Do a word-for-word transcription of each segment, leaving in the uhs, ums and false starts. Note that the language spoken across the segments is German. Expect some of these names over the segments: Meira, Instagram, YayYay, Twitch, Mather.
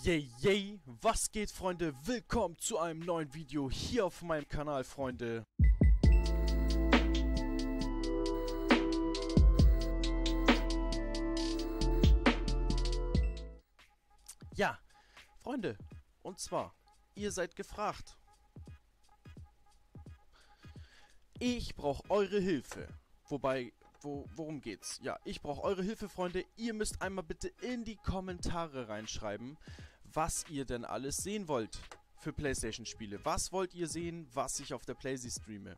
Yay, yay, was geht, Freunde? Willkommen zu einem neuen Video hier auf meinem Kanal, Freunde. Ja, Freunde, und zwar, ihr seid gefragt. Ich brauche eure Hilfe. Wobei, wo, worum geht's? Ja, ich brauche eure Hilfe, Freunde. Ihr müsst einmal bitte in die Kommentare reinschreiben, was ihr denn alles sehen wollt für PlayStation-Spiele. Was wollt ihr sehen, was ich auf der PlayStation streame?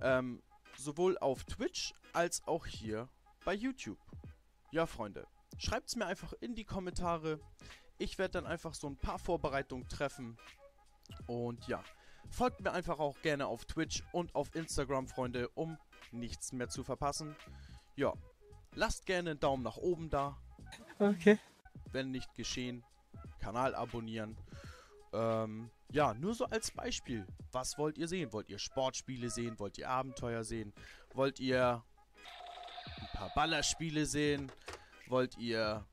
Ähm, sowohl auf Twitch als auch hier bei YouTube. Ja, Freunde, schreibt's mir einfach in die Kommentare. Ich werde dann einfach so ein paar Vorbereitungen treffen. Und ja, folgt mir einfach auch gerne auf Twitch und auf Instagram, Freunde, um nichts mehr zu verpassen. Ja, lasst gerne einen Daumen nach oben da. Okay. Wenn nicht geschehen, Kanal abonnieren. Ähm, ja, nur so als Beispiel. Was wollt ihr sehen? Wollt ihr Sportspiele sehen? Wollt ihr Abenteuer sehen? Wollt ihr ein paar Ballerspiele sehen? Wollt ihr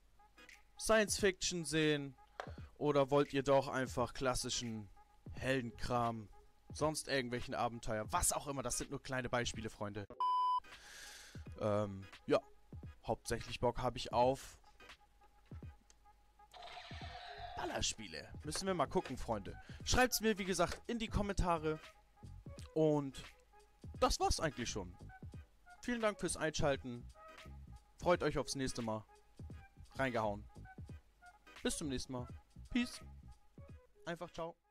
Science-Fiction sehen? Oder wollt ihr doch einfach klassischen Heldenkram, sonst irgendwelchen Abenteuer, was auch immer. Das sind nur kleine Beispiele, Freunde. Ähm, ja. Hauptsächlich Bock habe ich auf Ballerspiele. Müssen wir mal gucken, Freunde. Schreibt's mir, wie gesagt, in die Kommentare. Und das war's eigentlich schon. Vielen Dank fürs Einschalten. Freut euch aufs nächste Mal. Reingehauen. Bis zum nächsten Mal. Peace. Einfach ciao.